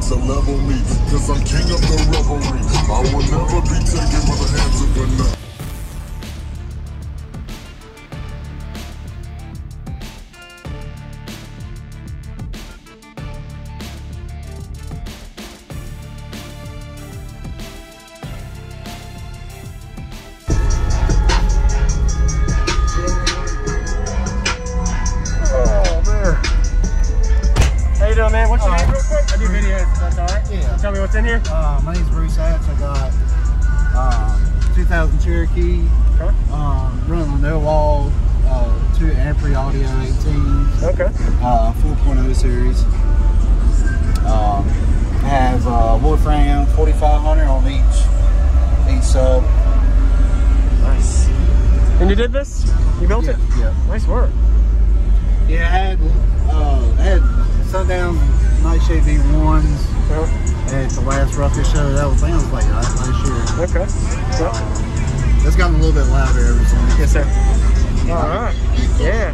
came to level me, cause I'm king of the revelry. I will never be taken by the hands of another. What's in here? My name's Bruce Hatch. I got 2000 Cherokee, okay. Running no wall, two Ampree Audio 18s, okay. 4.0 series. I have Wolfram 4500 on each sub. Nice. And you did this? You built it? Yeah. Nice work. Yeah, I had Sundown Nightshade V1s. And the last roughish show that was playing was like last year. Okay. So it's gotten a little bit louder every time. Yes, sir. All right. Yeah.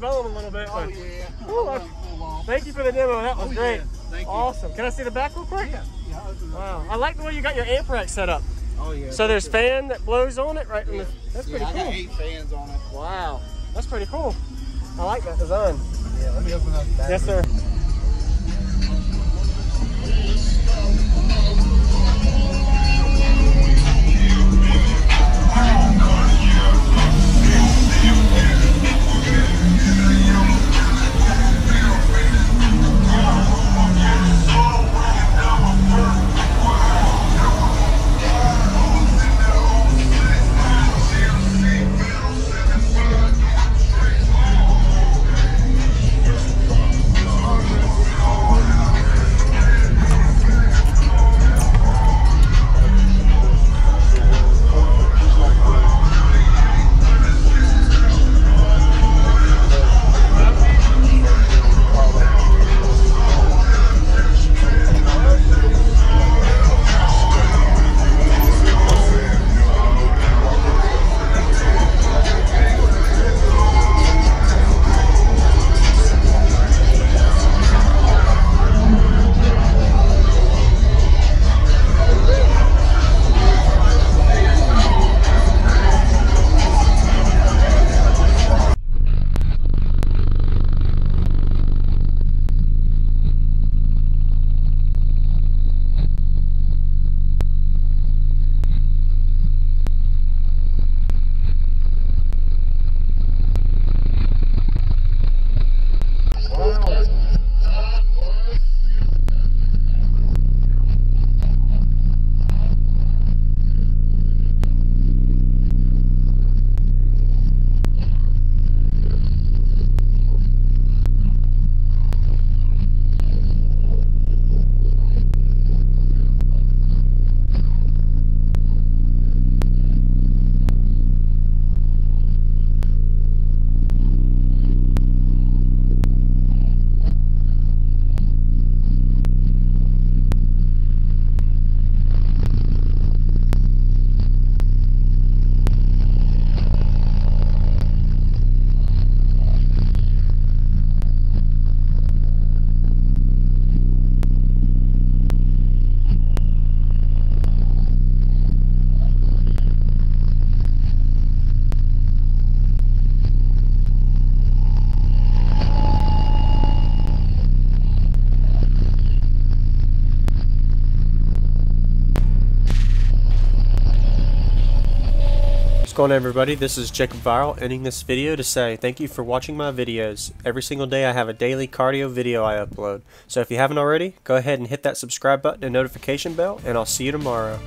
smell them a little bit. Oh, but, yeah. Ooh, thank you for the demo. That was great. Yeah. Thank you. Awesome. Can I see the back real quick? Yeah. Wow. I like the way you got your amp rack set up. Oh, yeah. So there's a fan that blows on it, right? Yeah. That's pretty cool. I got 8 fans on it. Wow. That's pretty cool. I like that design. Yeah, let me open up the back. Yes, sir. What's going on, everybody? This is Jacob Viral, ending this video to say thank you for watching my videos. Every single day I have a daily cardio video I upload, so if you haven't already, go ahead and hit that subscribe button and notification bell, and I'll see you tomorrow.